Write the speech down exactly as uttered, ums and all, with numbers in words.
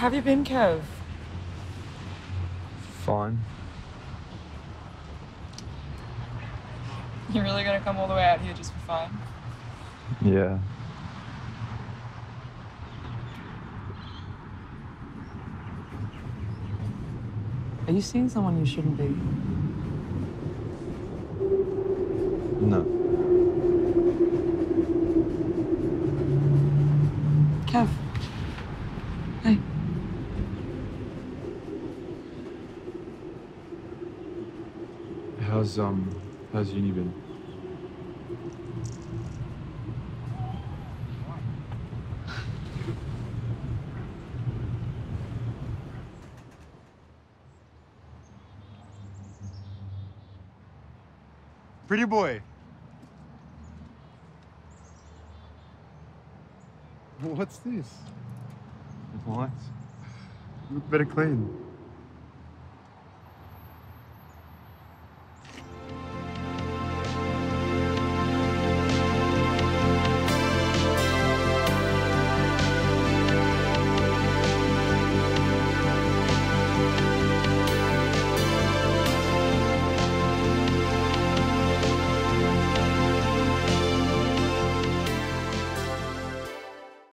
have you been, Kev? Fine. You're really gonna come all the way out here just for fun? Yeah. Are you seeing someone you shouldn't be? No. Kev. Hey. How's, um, how's uni been? Pretty boy. What's this? Lights. Look better clean.